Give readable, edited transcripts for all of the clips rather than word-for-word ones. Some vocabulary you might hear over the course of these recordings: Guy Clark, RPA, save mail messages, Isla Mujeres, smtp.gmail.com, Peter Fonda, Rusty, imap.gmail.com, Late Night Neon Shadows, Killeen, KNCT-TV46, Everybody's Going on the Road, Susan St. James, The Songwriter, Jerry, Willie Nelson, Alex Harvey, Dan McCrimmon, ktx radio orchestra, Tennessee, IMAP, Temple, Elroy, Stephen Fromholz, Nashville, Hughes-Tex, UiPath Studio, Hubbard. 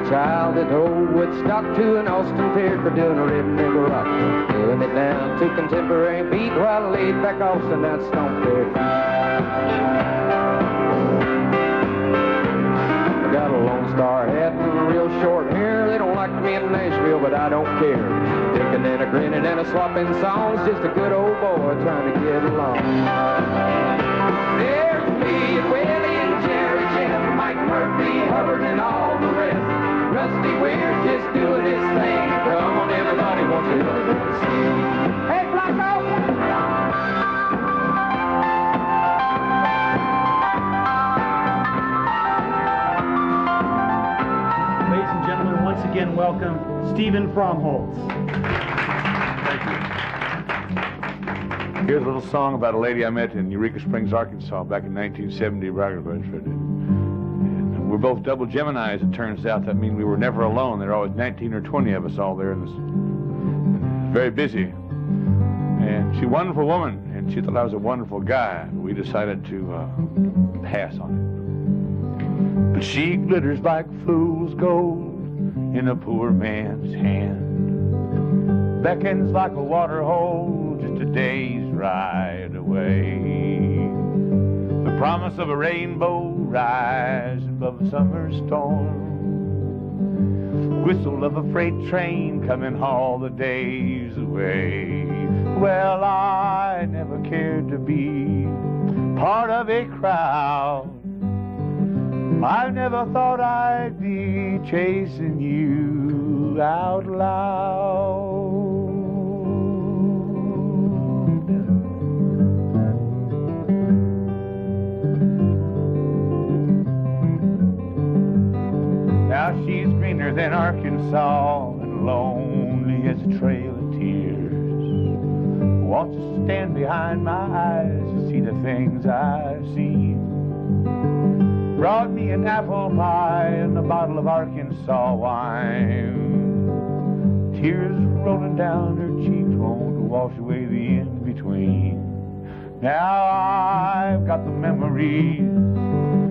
a child at old Woodstock to an Austin Pier for doing a rhythm nigga rock. Doing it down to contemporary beat while I laid back Austin out stomp there. I got a Lone Star hat and real short hair. They don't like me in Nashville, but I don't care. Dickin' and a grinnin' and a swappin' songs, just a good old boy trying to get along. There's me and Willie and Jerry, Jeff, Mike Murphy, Hubbard, and all the rest. Rusty, we're just doing his thing. Come on, everybody wants to hear us sing. Hey, Blacko! Again, welcome Stephen Fromholz. Thank you. Here's a little song about a lady I met in Eureka Springs, Arkansas back in 1970, Ragnarok. And we're both double Geminis, it turns out. That means we were never alone. There were always 19 or 20 of us all there. And very busy. And she's a wonderful woman, and she thought I was a wonderful guy. We decided to pass on it. But she glitters like fool's gold in a poor man's hand, beckons like a water hole just a day's ride away. The promise of a rainbow rise above a summer storm, whistle of a freight train coming all the days away. Well, I never cared to be part of a crowd. I never thought I'd be chasing you out loud. Now she's greener than Arkansas and lonely as a trail of tears. Wants to stand behind my eyes to see the things I've seen. Brought me an apple pie and a bottle of Arkansas wine. Tears rolling down her cheeks won't wash away the in-between. Now I've got the memories,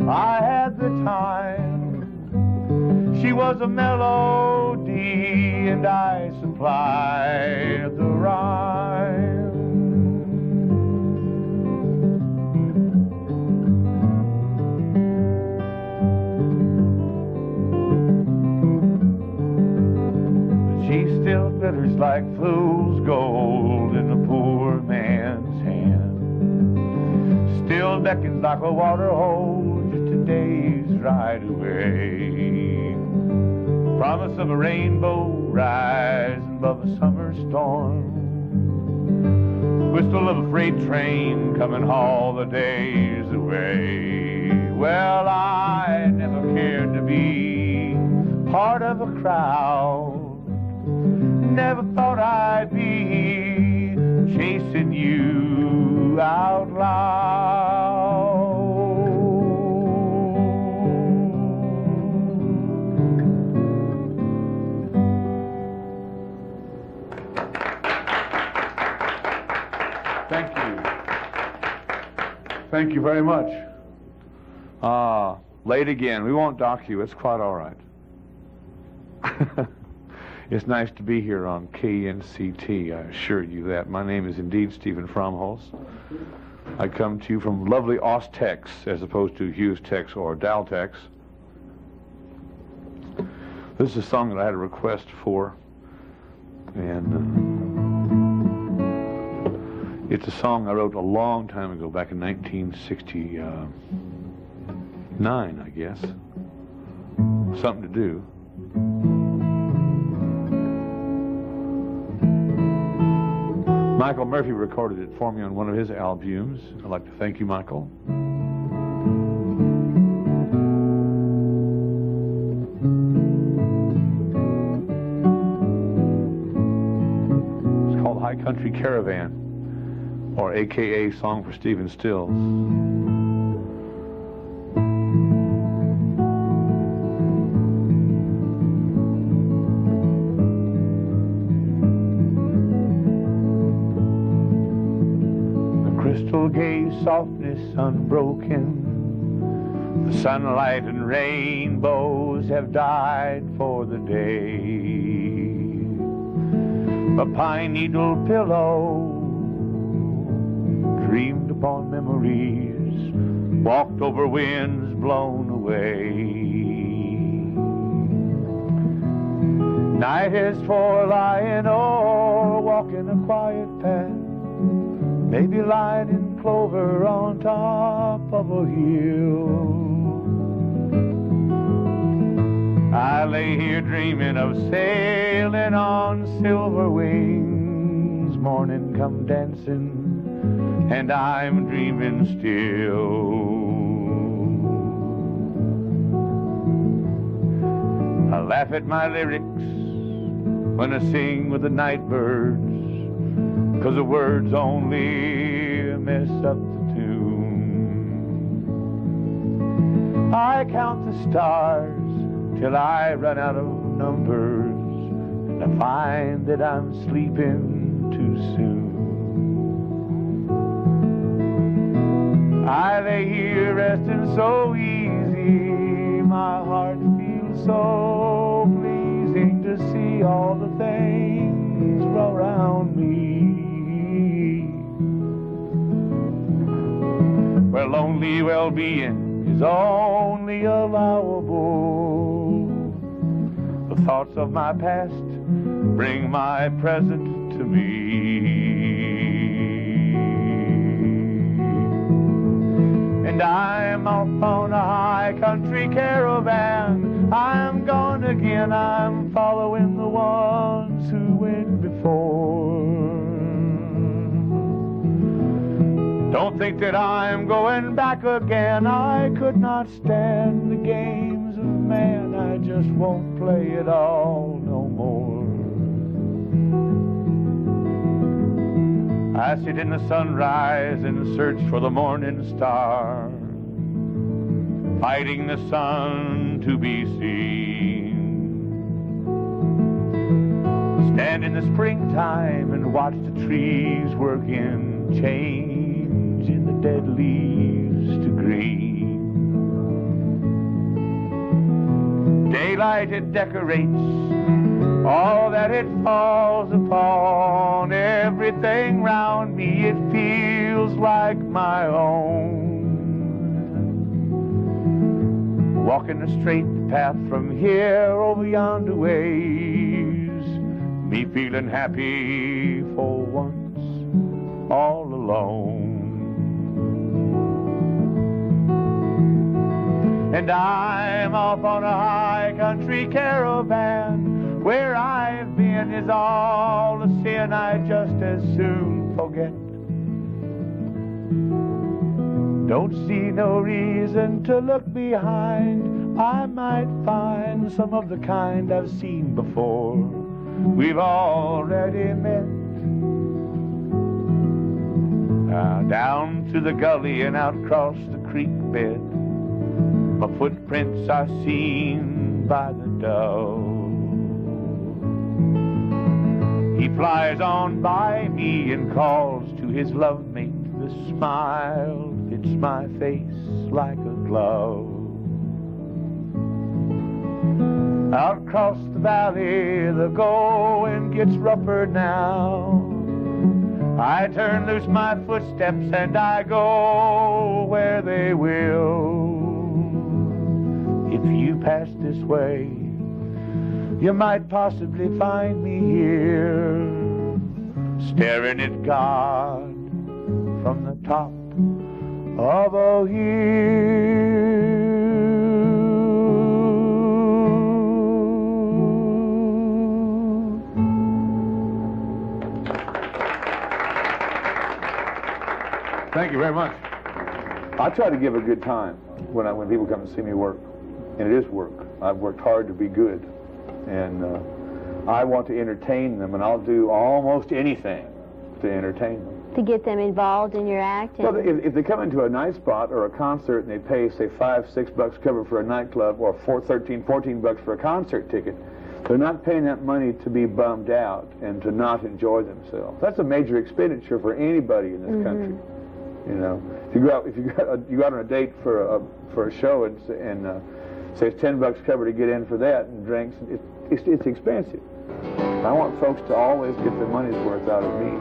I had the time. She was a melody and I supplied the rhyme. Still glitters like fool's gold in a poor man's hand. Still beckons like a water hole just a day's ride away. Promise of a rainbow rise above a summer storm. Whistle of a freight train coming all the days away. Well, I never cared to be part of a crowd. Never thought I'd be chasing you out loud. Thank you. Thank you very much. Late again. We won't dock you. It's quite all right. It's nice to be here on KNCT, I assure you that. My name is indeed Stephen Fromholz. I come to you from lovely Aus-Tex, as opposed to Hughes-Tex or Dal-Tex. This is a song that I had a request for, and it's a song I wrote a long time ago, back in 1969, I guess. Something to do. Michael Murphy recorded it for me on one of his albums. I'd like to thank you, Michael. It's called High Country Caravan, or AKA Song for Stephen Stills. Gay softness unbroken, the sunlight and rainbows have have died for the day. A pine needle pillow dreamed upon memories, walked over winds blown away. Night is for lying or walking a quiet path, maybe lying in clover on top of a hill. I lay here dreaming of sailing on silver wings, morning come dancing, and I'm dreaming still. I laugh at my lyrics when I sing with the night birds, 'cause the words only mess up the tune. I count the stars till I run out of numbers, and I find that I'm sleeping too soon. I lay here resting so easy, my heart feels so pleasing to see all the things around me. Where lonely well-being is only allowable, the thoughts of my past bring my present to me. And I'm off on a high country caravan. I'm gone again, I'm following the ones who went before. Don't think that I'm going back again. I could not stand the games of man. I just won't play at all no more. I sit in the sunrise and search for the morning star, fighting the sun to be seen. Stand in the springtime and watch the trees work in change in the dead leaves to green. Daylight, it decorates all that it falls upon. Everything round me, it feels like my own. Walking a straight path from here over yonder ways, me feeling happy for once, all alone. And I'm off on a high country caravan. Where I've been is all a sin, I just as soon forget. Don't see no reason to look behind. I might find some of the kind I've seen before. We've already met. Down to the gully and out across the creek bed, my footprints are seen by the dove. He flies on by me and calls to his love mate. The smile fits my face like a glove. Out across the valley, the going gets rougher now. I turn loose my footsteps and I go where they will. If you pass this way, you might possibly find me here, staring at God from the top of a hill. Thank you very much. I try to give a good time when people come and see me work, and it is work. I've worked hard to be good, and I want to entertain them, and I'll do almost anything to entertain them. To get them involved in your act? Well, if they come into a night spot or a concert and they pay, say, $5, $6 cover for a nightclub or $14 for a concert ticket, they're not paying that money to be bummed out and to not enjoy themselves. That's a major expenditure for anybody in this country. You know, if you go out on a date for a show and say it's $10 cover to get in for that and drinks. It's expensive. I want folks to always get their money's worth out of me.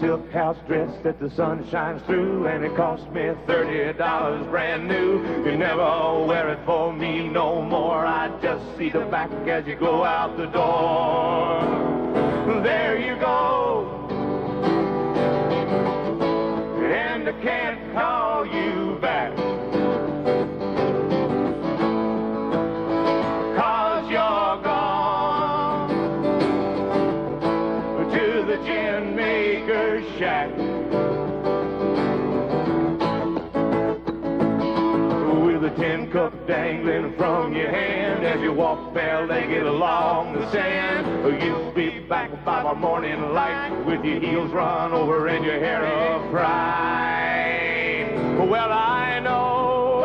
Silk house dress that the sun shines through, and it cost me $30 brand new. You never wear it for me no more. I just see the back as you go out the door. There you go, and I can't call you back, 'cause you're gone to the gin maker's shack. With a tin cup dangling from your hand, as you walk bare-legged along the sand, you'll be back by the morning light, with your heels run over and your hair up bright. Well, I know,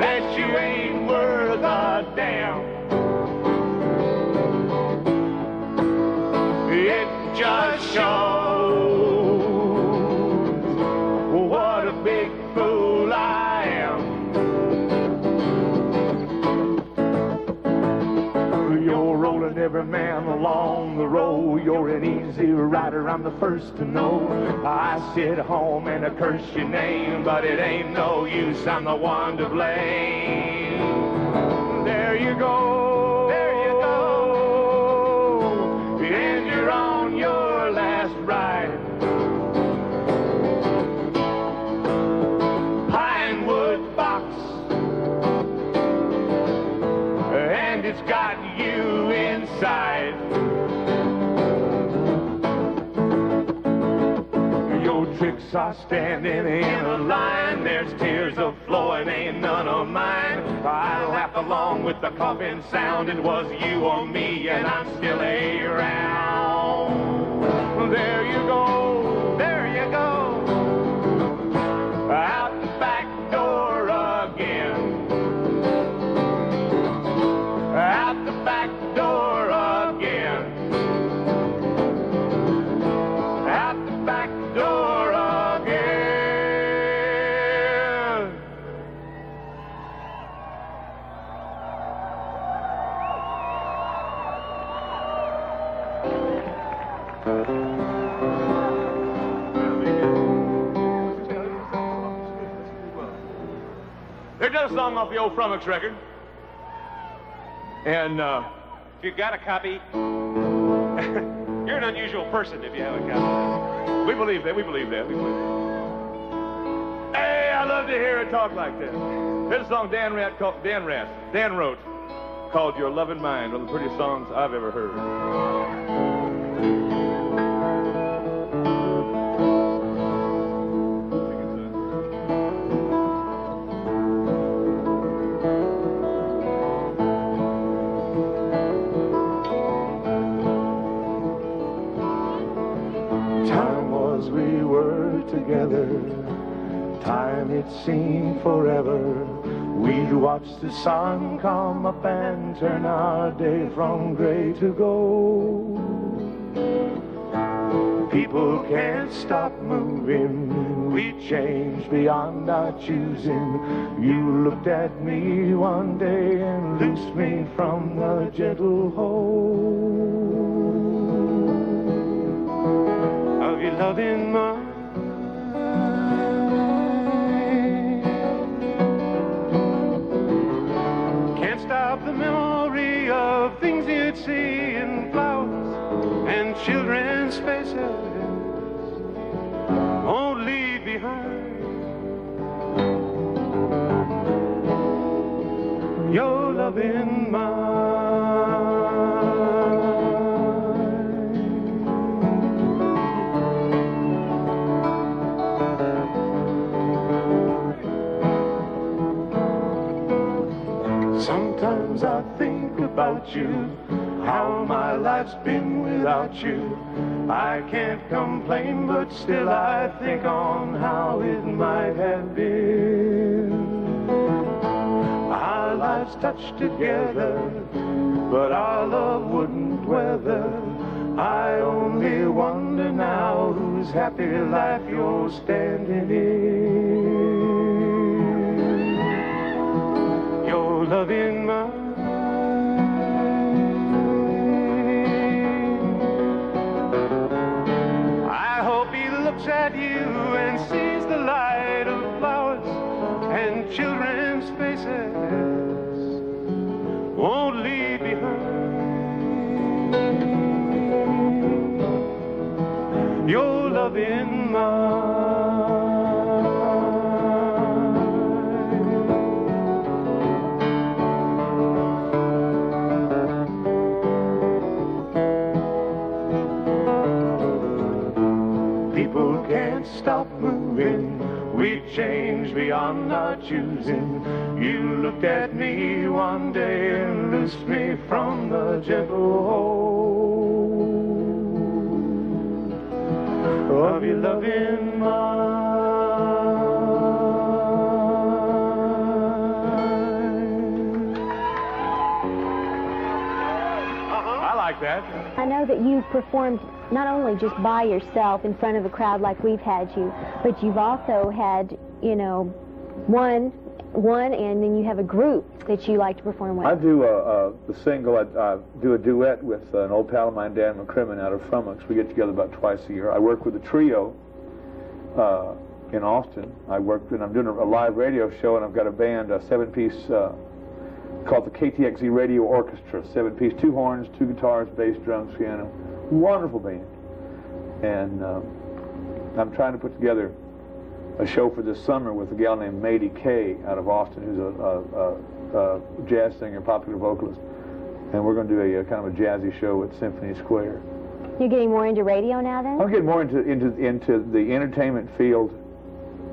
that you ain't worth a damn. It just shows what a big fool I am. You're rolling every man along the road. You're an easy rider, I'm the first to know. I sit home and I curse your name, but it ain't no use, I'm the one to blame. There you go. And you're on your last ride. Pinewood box, and it's got you inside. Your tricks are standing in a line. There's tears of flowing, ain't none of mine. I laugh along with the coughing sound. It was you or me, and I'm still around. There you go, there you go, out the back door again, out the back door again, out the back door again. They did a song off the old Frummox record, and if you got a copy, you're an unusual person if you have a copy. We believe that, we believe that, we believe that. Hey, I love to hear it talk like that. There's a song Dan wrote called Your Lovin' Mind, one of the prettiest songs I've ever heard. Together, time it seemed forever. We'd watch the sun come up and turn our day from gray to gold. People can't stop moving, we changed beyond our choosing. You looked at me one day and loosed me from the gentle hold of your loving mind. Stop the memory of things you'd see in flowers and children's faces. Won't leave behind your loving mind. Sometimes I think about you, how my life's been without you. I can't complain, but still I think on how it might have been. Our lives touched together, but our love wouldn't weather. I only wonder now whose happy life you're standing in. Your love in mine, at you and sees the light of flowers and children's faces won't leave behind your love in mine. Stop moving, we change beyond our choosing. You looked at me one day and loosed me from the gentle hold of your loving mind. I like that. I know that you performed not only just by yourself in front of a crowd like we've had you, but you've also had, you know, one, and then you have a group that you like to perform with. I do the single. I do a duet with an old pal of mine, Dan McCrimmon, out of Frummox. We get together about twice a year. I work with a trio in Austin. I'm doing a live radio show, and I've got a band, a seven-piece called the ktx radio orchestra, seven-piece, two horns, two guitars, bass, drums, piano. Wonderful band. And I'm trying to put together a show for this summer with a gal named Mady K out of Austin, who's a jazz singer, popular vocalist. And we're going to do a kind of a jazzy show at Symphony Square. You're getting more into radio now, then? I'm getting more into the entertainment field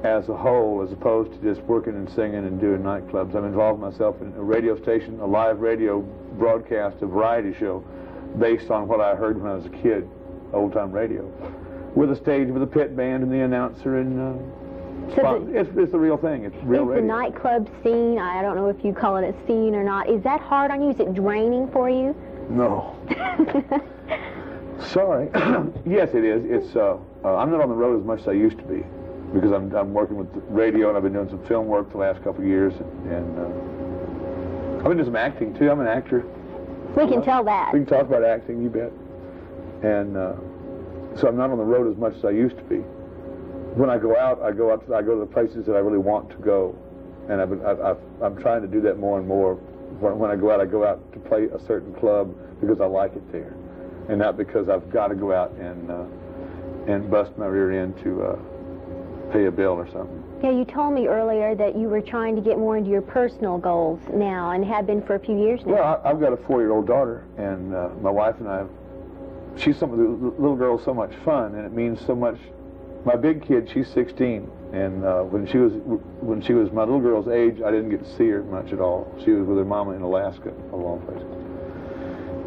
as a whole, as opposed to just working and singing and doing nightclubs. I'm involved myself in a radio station, a live radio broadcast, a variety show, based on what I heard when I was a kid, old-time radio, with a stage, with a pit band, and the announcer, and so it's the real thing. It's real radio. The nightclub scene, I don't know if you call it a scene or not, is that hard on you? Is it draining for you? No. Sorry. Yes, it is. It's I'm not on the road as much as I used to be, because I'm working with radio, and I've been doing some film work the last couple of years, and I've been doing some acting too. I'm an actor. We can tell that. We can talk about acting, you bet. And so I'm not on the road as much as I used to be. When I go out, I go to the places that I really want to go. And I'm trying to do that more and more. When I go out to play a certain club because I like it there, and not because I've got to go out and bust my rear end to pay a bill or something. Yeah, you told me earlier that you were trying to get more into your personal goals now, and have been for a few years now. Well, I've got a 4-year-old daughter, and my wife and I, the little girl's so much fun, and it means so much. My big kid, she's 16, and when she was my little girl's age, I didn't get to see her much at all. She was with her mama in Alaska, of all places.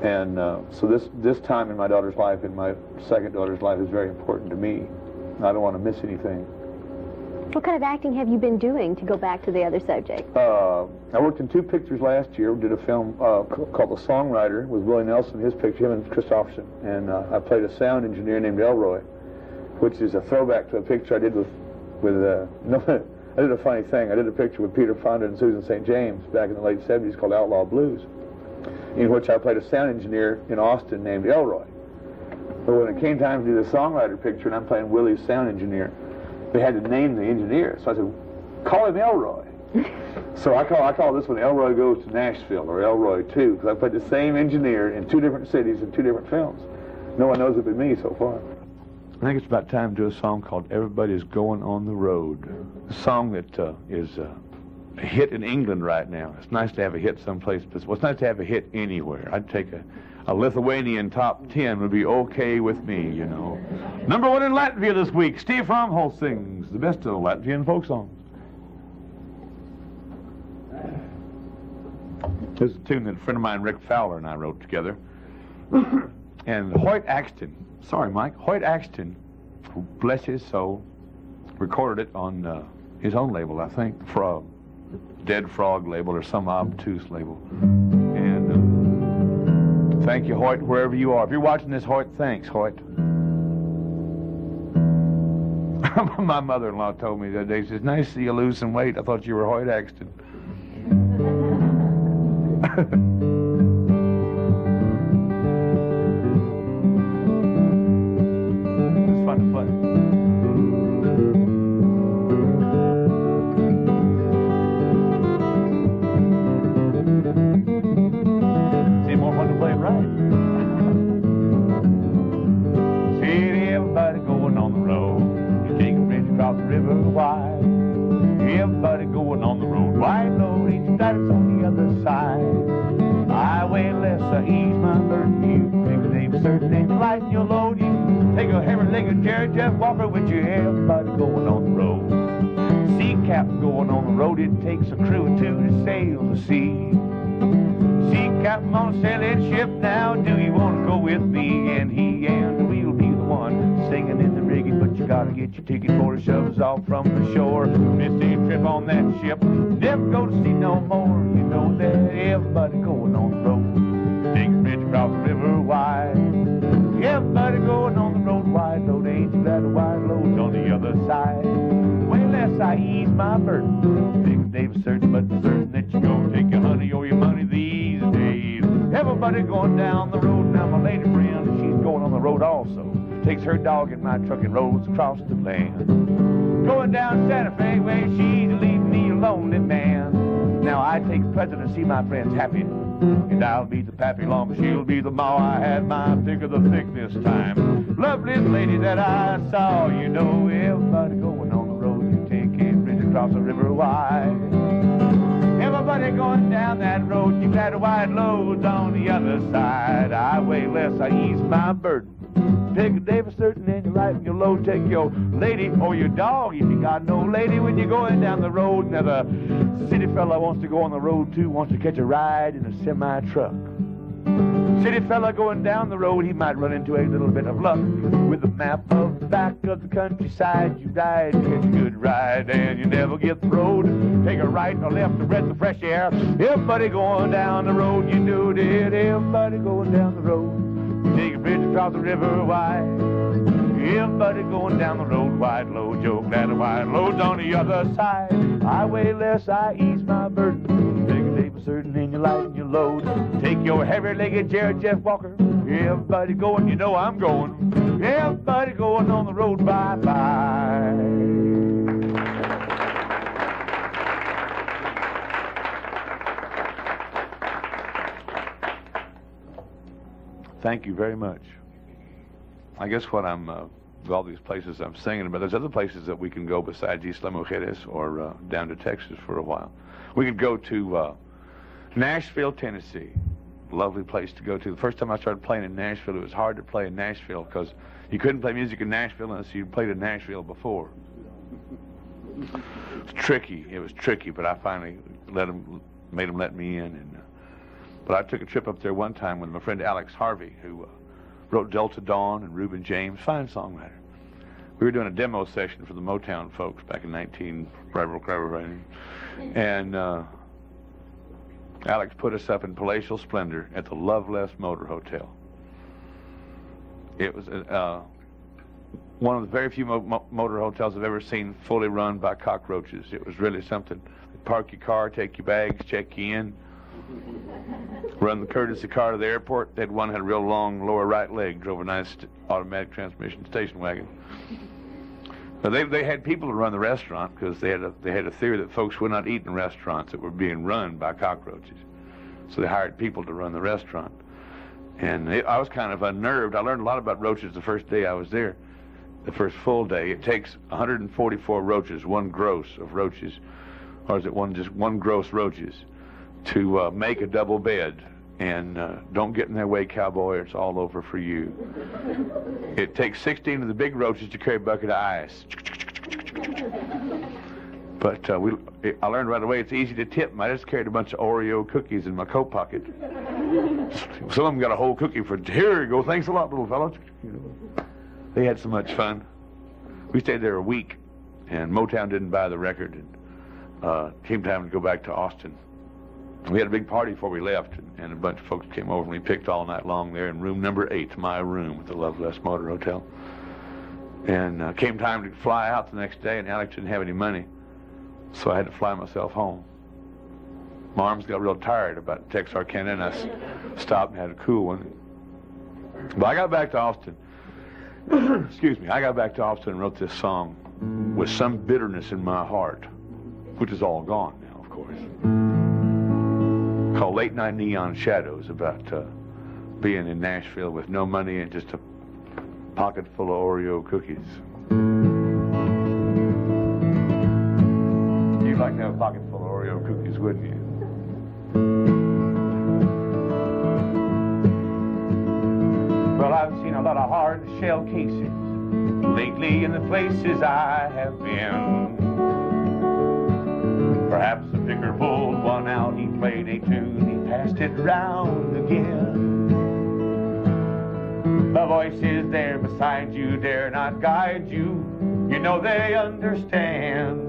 And so this time in my daughter's life, in my second daughter's life, is very important to me. I don't want to miss anything. What kind of acting have you been doing, to go back to the other subject? I worked in 2 pictures last year. We did a film called The Songwriter with Willie Nelson, his picture, him and Christofferson. And I played a sound engineer named Elroy, which is a throwback to a picture I did I did a funny thing. I did a picture with Peter Fonda and Susan St. James back in the late 70s called Outlaw Blues, in which I played a sound engineer in Austin named Elroy. But when it came time to do the Songwriter picture, and I'm playing Willie's sound engineer, they had to name the engineer, so I said, call him Elroy. So I call this one Elroy Goes to Nashville, or Elroy 2, because I played the same engineer in 2 different cities and 2 different films. No one knows it but me so far. I think it's about time to do a song called Everybody's Going on the Road, a song that is a hit in England right now. It's nice to have a hit someplace, but it's nice to have a hit anywhere. I'd take a Lithuanian top 10 would be okay with me, you know. Number 1 in Latvia this week, Stephen Fromholz sings the best of the Latvian folk songs. There's a tune that a friend of mine, Rick Fowler, and I wrote together. And Hoyt Axton, sorry, Mike, Hoyt Axton, who, bless his soul, recorded it on his own label, I think, Frog, Dead Frog label or some obtuse label. And thank you, Hoyt, wherever you are. If you're watching this, Hoyt, thanks, Hoyt. My mother-in-law told me the other day, she says, nice to see you lose some weight. I thought you were Hoyt Axton. It's fun to play. See, more fun to play it right. See, everybody going on the road. You take a bridge across the river wide. Everybody going on the road wide. No, each starts on the other side. Highway left, so ease my burden. You take a name, certain name, light in your load. You take a hammer, leg of Jerry, Jeff, Walker with you. Everybody going on the road. Sea captain going on the road. It takes a crew of two to sail the sea. Sea captain on a sailing ship now. Do you want to go with me? And he and we'll be the one singing in the rigging. But you gotta get your ticket for the shoves off from the shore. Missed a trip on that ship. Never go to sea no more. You know that everybody going on. Across the river wide, everybody going on the road wide. Load ain't that wide, loads on the other side. Way less I ease my burden. Big Dave's certain, but certain that you gonna take your honey or your money these days. Everybody going down the road. Now my lady friend, she's going on the road also. Takes her dog in my truck and rolls across the land. Going down Santa Fe way, she's leaving me a lonely man. Now I take pleasure to see my friends happy. And I'll be the pappy long, she'll be the maw. I had my pick of the thick this time. Loveliest lady that I saw, you know. Everybody going on the road, you take a bridge across the river wide. Everybody going down that road, you got a wide loads on the other side. I weigh less, I ease my burden. Take a day for certain and you lighten your load. Take your lady or your dog if you got no lady when you're going down the road. Now the city fella wants to go on the road too, wants to catch a ride in a semi-truck. City fella going down the road, he might run into a little bit of luck. With a map of back of the countryside, you ride, catch a good ride, and you never get the road. Take a right or left to breath the fresh air. Everybody going down the road, you do it. Everybody going down the road. Take a bridge across the river wide. Everybody going down the road wide. Load your glad wide. Loads on the other side. I weigh less, I ease my burden. Take a day for certain and you lighten your load. Take your heavy-legged Jared Jeff Walker. Everybody going, you know I'm going. Everybody going on the road, bye-bye. Thank you very much. I guess what I'm, with all these places I'm singing about, there's other places that we can go besides Isla Mujeres or down to Texas for a while. We could go to Nashville, Tennessee. Lovely place to go to. The first time I started playing in Nashville, it was hard to play in Nashville because you couldn't play music in Nashville unless you played in Nashville before. It was tricky. It was tricky, but I finally made them let me in. And but I took a trip up there one time with my friend Alex Harvey, who wrote Delta Dawn and Reuben James, fine songwriter. We were doing a demo session for the Motown folks back in 19... And Alex put us up in palatial splendor at the Loveless Motor Hotel. It was one of the very few motor hotels I've ever seen fully run by cockroaches. It was really something. They'd park your car, take your bags, check you in. Run the courtesy car to the airport. That one had a real long lower right leg, drove a nice automatic transmission station wagon. But they had people to run the restaurant because they had a theory that folks would not eat in restaurants that were being run by cockroaches. So they hired people to run the restaurant. And I was kind of unnerved. I learned a lot about roaches the first day I was there, the first full day. It takes 144 roaches, one gross of roaches, or is it just one gross roaches, to make a double bed. And don't get in their way, cowboy, or it's all over for you. It takes 16 of the big roaches to carry a bucket of ice. But I learned right away it's easy to tip them. I just carried a bunch of Oreo cookies in my coat pocket. Some of them got a whole cookie for, here you go, thanks a lot, little fellows. You know, they had so much fun. We stayed there a week, and Motown didn't buy the record. And came time to go back to Austin. We had a big party before we left, and a bunch of folks came over, and we picked all night long there in room number 8, my room at the Loveless Motor Hotel. And came time to fly out the next day, and Alex didn't have any money. So I had to fly myself home. My arms got real tired about Texarkana, and I stopped and had a cool one. But I got back to Austin. Excuse me. I got back to Austin and wrote this song with some bitterness in my heart, which is all gone now, of course. Called Late Night Neon Shadows, about being in Nashville with no money and just a pocket full of Oreo cookies. Like to have a pocket full of Oreo cookies, wouldn't you? Well, I've seen a lot of hard shell cases lately in the places I have been. Perhaps a picker pulled one out, he played a tune, he passed it round again. The voices there beside you dare not guide you, you know they understand.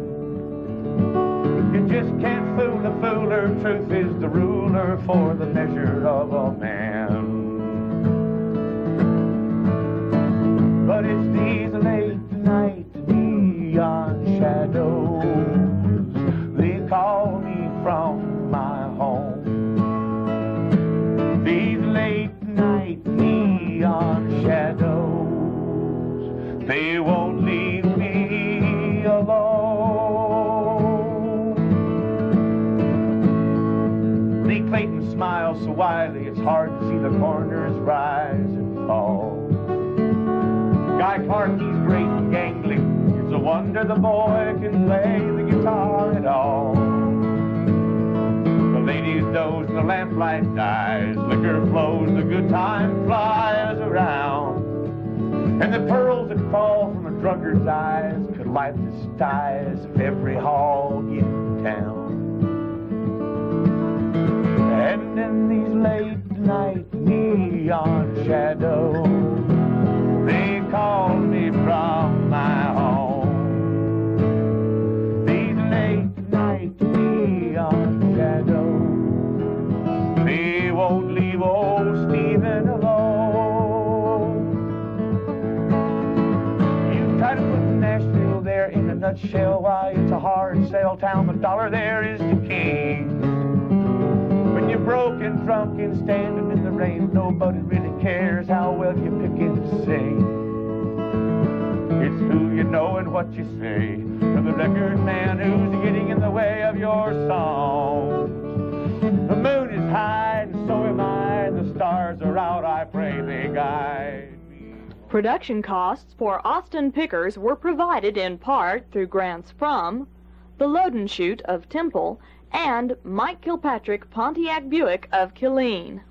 Just can't fool a fooler, truth is the ruler for the measure of a man. But it's these late night neon shadows, they call me from my home. These late night neon shadows, they won't leave me alone. Clayton smiles so wily, it's hard to see the corners rise and fall. Guy Clark, he's great and gangly. It's a wonder the boy can play the guitar at all. The ladies doze, the lamplight dies, liquor flows, the good time flies around. And the pearls that fall from a drunkard's eyes could light the skies of every hall in town. And in these late night neon shadows, they call me from my home. These late night neon shadows, they won't leave old Stephen alone. You try to put Nashville there in a nutshell, why it's a hard sell town, but dollar there is the king. You're broken, drunk, and standing in the rain. Nobody really cares how well you pick and sing. It's who you know and what you say to the record man who's getting in the way of your songs. The moon is high and so am I, and the stars are out, I pray they guide me. Production costs for Austin Pickers were provided in part through grants from the Loden Shoot of Temple and Mike Kilpatrick Pontiac Buick of Killeen.